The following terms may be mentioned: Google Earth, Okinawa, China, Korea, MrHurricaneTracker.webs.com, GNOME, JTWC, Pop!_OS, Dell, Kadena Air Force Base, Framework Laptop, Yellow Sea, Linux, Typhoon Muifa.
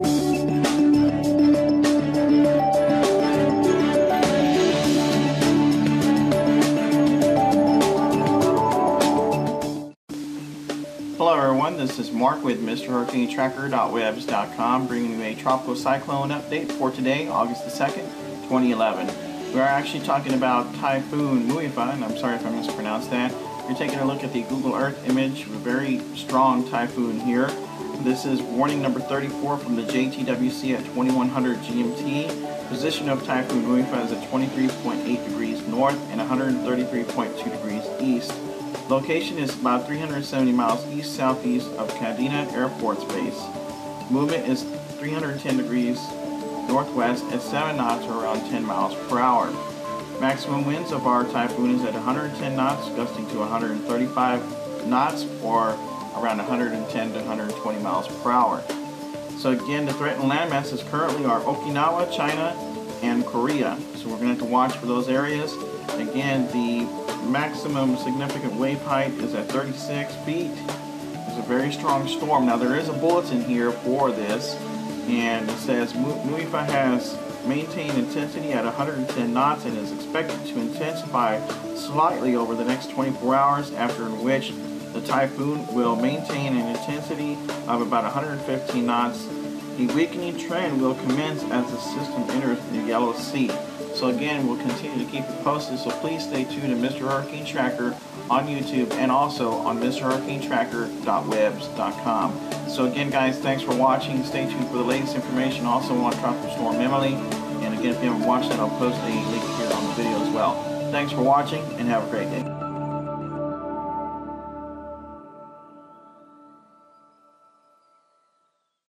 Hello everyone, this is Mark with MrHurricaneTracker.webs.com bringing you a tropical cyclone update for today, August the 2nd, 2011. We're actually talking about Typhoon Muifa, and I'm sorry if I mispronounced that. We're taking a look at the Google Earth image of a very strong typhoon here. This is warning number 34 from the JTWC at 2100 GMT. Position of Typhoon Muifa is at 23.8 degrees north and 133.2 degrees east. Location is about 370 miles east-southeast of Kadena Air Force Base. Movement is 310 degrees northwest at 7 knots or around 10 miles per hour. Maximum winds of our typhoon is at 110 knots, gusting to 135 knots or around 110 to 120 miles per hour. So again, the threatened landmasses currently are Okinawa, China, and Korea. So we're going to have to watch for those areas. Again, the maximum significant wave height is at 36 feet. It's a very strong storm. Now there is a bulletin here for this, and it says Muifa has maintained intensity at 110 knots and is expected to intensify slightly over the next 24 hours, after which the typhoon will maintain an intensity of about 115 knots. The weakening trend will commence as the system enters the Yellow Sea. So again, we'll continue to keep you posted, so please stay tuned to Mr. Hurricane Tracker on YouTube and also on MrHurricaneTracker.webs.com. So again guys, thanks for watching. Stay tuned for the latest information also on Tropical Storm Emily. And again, if you haven't watched that, I'll post a link here on the video as well. Thanks for watching and have a great day.